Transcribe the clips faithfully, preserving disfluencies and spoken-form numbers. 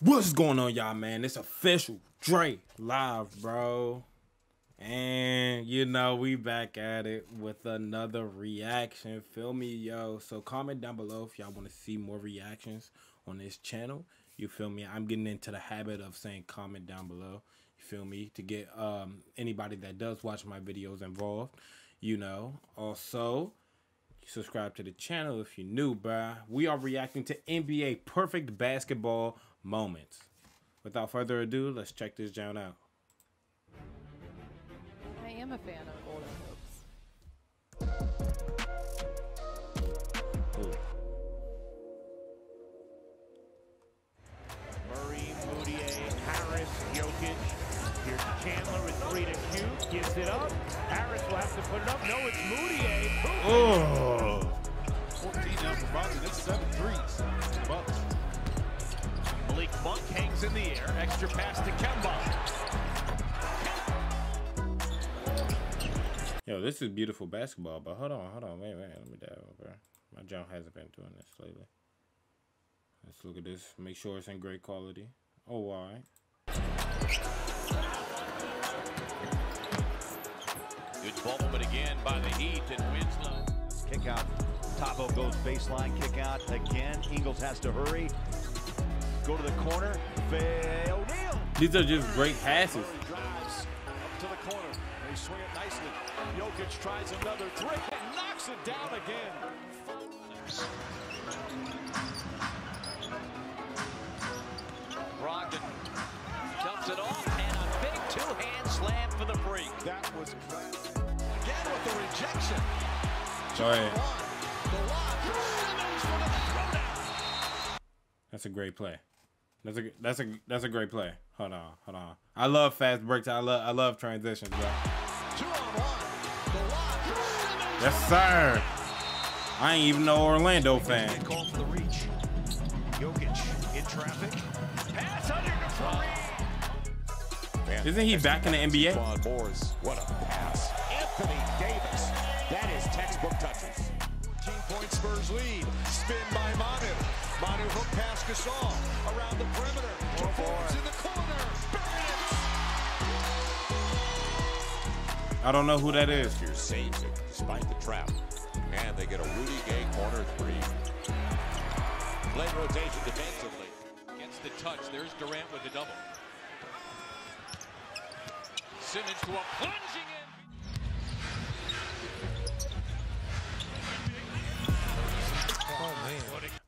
What's going on, y'all, man? It's official Dre Live, bro. And, you know, we back at it with another reaction. Feel me, yo? So comment down below if y'all want to see more reactions on this channel. You feel me? I'm getting into the habit of saying comment down below. You feel me? To get um, anybody that does watch my videos involved, you know. Also, subscribe to the channel if you're new, bruh. We are reacting to N B A perfect basketball moments. Without further ado, let's check this down out. I am a fan of Golden Hopes. Ooh. Murray, Moutier, Harris, Jokic. Here's Chandler with three to shoot. Gives it up. Harris will have to put it up. No, it's Moutier. Oh. fourteen now for Boston. It's seven threes. Bucks. Blake Monk hangs in the air. Extra pass to Kemba. Yo, this is beautiful basketball, but hold on, hold on, wait, wait, let me dive over. My jump hasn't been doing this lately. Let's look at this. Make sure it's in great quality. Oh, why? Good involvement again by the Heat and Winslow. Kick out. Tavo goes baseline. Kick out again. Ingles has to hurry. Go to the corner. Fail. These are just great passes. Drives up to the corner. They swing it nicely. Jokic tries another three and knocks it down again. Brogdon dumps it off and a big two-hand slam for the break. That was classic. Again with the rejection. Sorry. The lob for Simmons for the throwdown. That's a great play. That's a that's a that's a great play. Hold on, hold on. I love fast breaks. I love I love transitions, bro. Yes, sir. I ain't even no Orlando fan. Call for the reach. Jokic in traffic. Pass under the Isn't he back in the N B A? What a pass! Anthony Davis. That is textbook touches. fourteen point Spurs lead. Spin by Monty. Monty hook pass Gasol around the perimeter. Oh, Forbes in the corner. Buried it. I don't know who that is. Here saves it despite the trap, and they get a Rudy Gay corner three. Play rotation defensively. Gets the touch. There's Durant with the double. Simmons to a plunging in.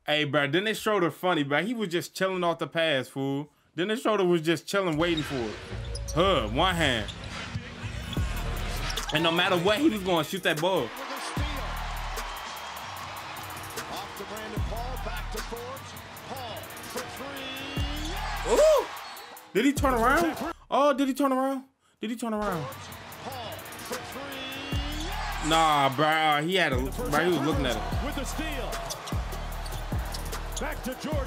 Hey, bro, Dennis Schroeder funny, bro. He was just chilling off the pass, fool. Dennis Schroeder was just chilling, waiting for it. Huh, one hand. And no matter what, he was going to shoot that ball. Off to Brandon Paul, back to Forbes. Paul for three. Ooh! Did he turn around? Oh, did he turn around? Did he turn around? Paul for three. Nah, bro. He had a, bro, he was looking at it. With the steal. Back to Jordan.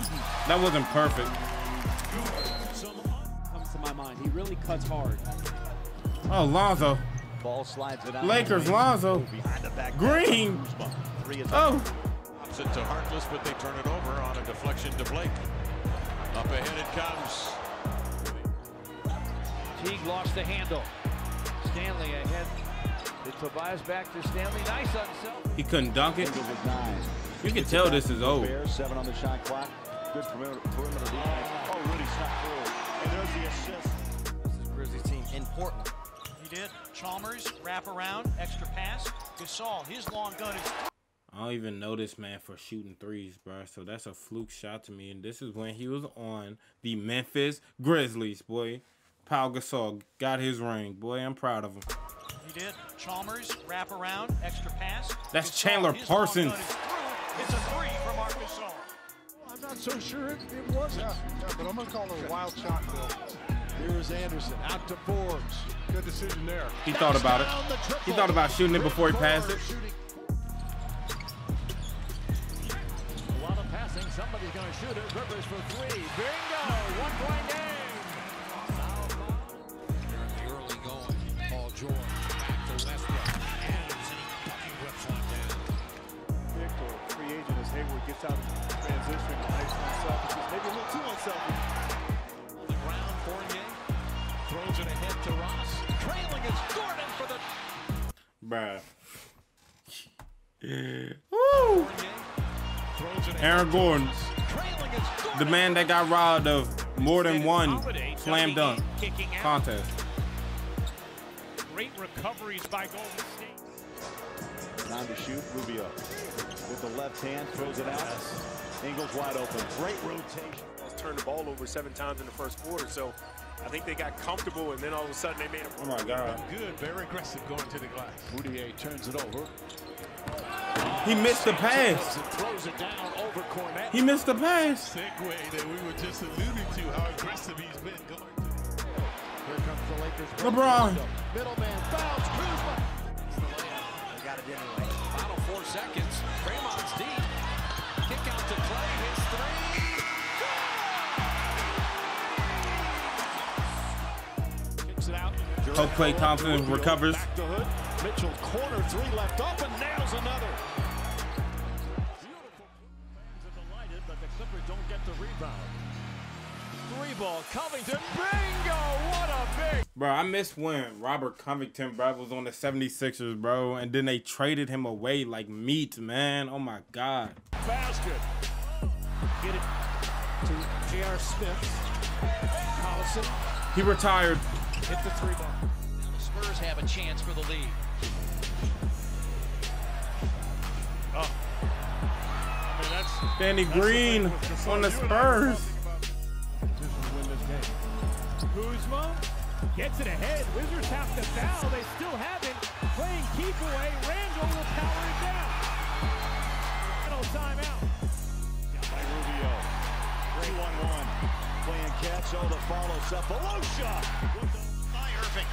That wasn't perfect. Comes to my mind. He really cuts hard. Oh, Lonzo. Ball slides it out. Lakers, Lonzo. Green. Oh. Pops it to Harkless, but they turn it over on a deflection to Blake. Up ahead it comes. Teague lost the handle. Stanley ahead. It's Tobias back to Stanley. Nice on himself. He couldn't dunk it. You can tell this is old. Seven on the shot clock. Good perimeter defense. Oh, Rudy's not cool. And there's the assist. This is Grizzlies team in Portland. He did. Chalmers, wrap around, extra pass. Gasol, his long gun is... I don't even know this man for shooting threes, bro. So that's a fluke shot to me. And this is when he was on the Memphis Grizzlies, boy. Pau Gasol got his ring, boy. I'm proud of him. He did. Chalmers, wrap around, extra pass. That's Gasol, Chandler Parsons. It's a three from Arkansas. I'm not so sure it, it wasn't. Yeah, yeah, but I'm going to call it a wild shot, Bill. Here is Anderson, out to Forbes. Good decision there. He That's thought about it. He thought about shooting it before he passed it. A lot of passing. Somebody's going to shoot it. Rivers for three. Bingo! One-point game. They're early going. Paul Jordan back to Westbrook. Gets out of transition, maybe a little too unselfish. Bruh. Woo! Aaron Gordon, the man that got robbed of more than one slam dunk contest. Great recoveries by Golden State. Time to shoot. Rubio with the left hand throws it out. Ingles wide open. Great rotation. Turned the ball over seven times in the first quarter, so I think they got comfortable, and then all of a sudden they made a. Oh my God! Good, very aggressive going to the glass. Fournier turns it over. He missed the pass. He missed the pass. Segue that we were just alluding to, how aggressive he's been going. Here comes the Lakers. LeBron. Middleman fouls Kuzma. They got it anyway. Final four seconds. Draymond's deep. Kick out to Clay. His three. Kicks it out. Hope Clay Thompson recovers. Back to Hood. Mitchell corner three left up and nails another. Beautiful. Fans are delighted that the Clippers don't get the rebound. Three ball, Covington, bingo! What a big. Bro, I miss when Robert Covington, bro, was on the seventy-sixers, bro, and then they traded him away like meat, man. Oh my God. Basket. Get it to J R Smith. Collison. He retired. Hit the three ball. Now the Spurs have a chance for the lead. Oh. I mean, that's, Danny that's Green the on the Spurs. Kuzma gets it ahead. Wizards have to foul. They still haven't. Playing keep away. Randall will power it down. Final timeout. Down by Rubio. Great one one. Playing catch. All the follows up. Volosha. With the by Irving.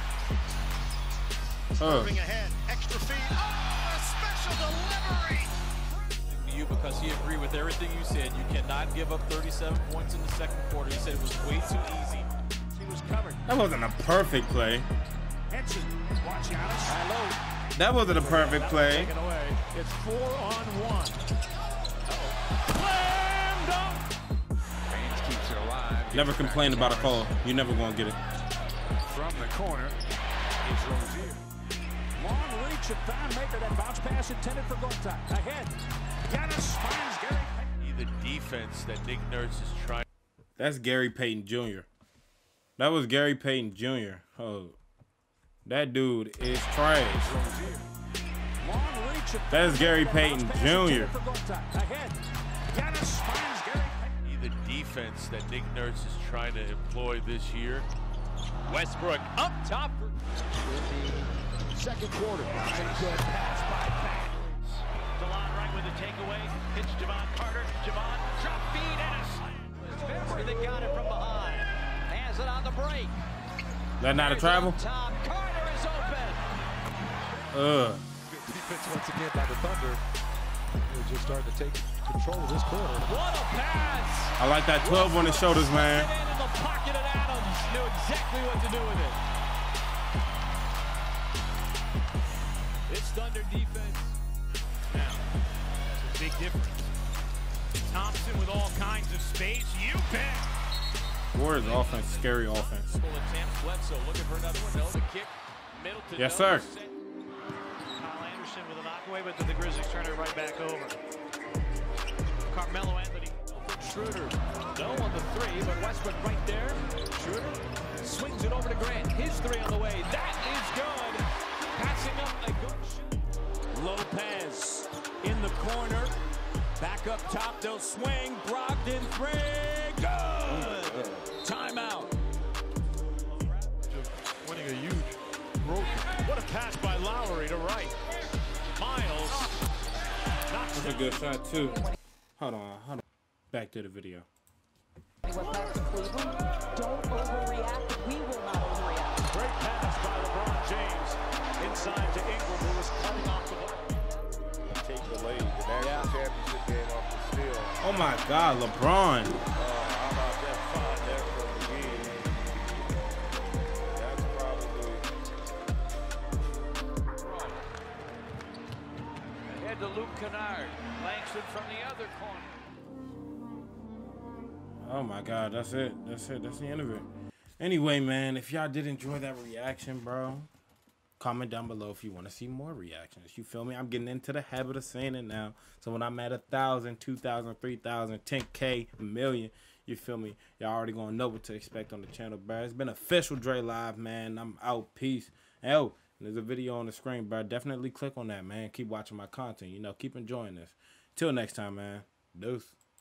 Oh. Irving ahead. Extra feed. Oh, a special delivery. You because he agreed with everything you said. You cannot give up thirty-seven points in the second quarter. He said it was way too easy. He was covered. That wasn't a perfect play. Watch out. That wasn't a perfect play. It's four on one. Uh-oh. Reigns keeps it alive. Never complain about a call. You never gonna get it. From the corner, it's Rozier. Long reach of Thon Maker. That bounce pass intended for goal time. Ahead. Giannis finds Gary Payton. The defense that Nick Nurse is trying. That's Gary Payton Junior That was Gary Payton Junior Oh, that dude is trash. That is Gary Payton Junior The defense that Nick Nurse is trying to employ this year. Westbrook up top. Second quarter. Good pass by Pat. DeLon right with a takeaway. Hits Javon Carter. Javon drop feed and a slam. They got it from behind. Has it on the break. That not a travel. Tom Carter is open. Ugh. Good defense once again by the Thunder. They're just starting to take control of this quarter. What a pass! I like that twelve on his shoulders, man. In the pocket of Adams knew exactly what to do with it. It's Thunder defense. Now, that's a big difference. Thompson with all kinds of space. You bet. Warriors offense, scary offense. Yes, sir. Kyle Anderson with a knockaway, but the Grizzlies turn it right back over. Carmelo Anthony. Schroeder, no on the three, but Westbrook right there. Schroeder swings it over to Grant. His three on the way. That is good. Passing up a good shot. Lopez in the corner. Back up top, they'll swing. Brogdon three. Good. Timeout. Winning a huge rope. What a pass by Lowry to right. Miles. That's a good shot too. Hold on, hold on. Back to the video. Don't overreact. We will not overreact. Great pass by LeBron James inside to Ingram, who was cutting off the ball. Take the lead. The national championship game off the field. Oh my God, LeBron. Uh, how about that five there for the game? That's probably. Ahead to Luke Kennard. Langston from the other corner. Oh my God, that's it. That's it. That's the end of it. Anyway, man, if y'all did enjoy that reaction, bro, Comment down below if you want to see more reactions. You feel me? I'm getting into the habit of saying it now. So when I'm at a thousand, two thousand, three thousand, ten K, a million, you feel me? Y'all already going to know what to expect on the channel, bro. It's been official Dre Live, man. I'm out. Peace. And, oh, there's a video on the screen, bro. Definitely click on that, man. Keep watching my content. You know, keep enjoying this. Till next time, man. Deuce.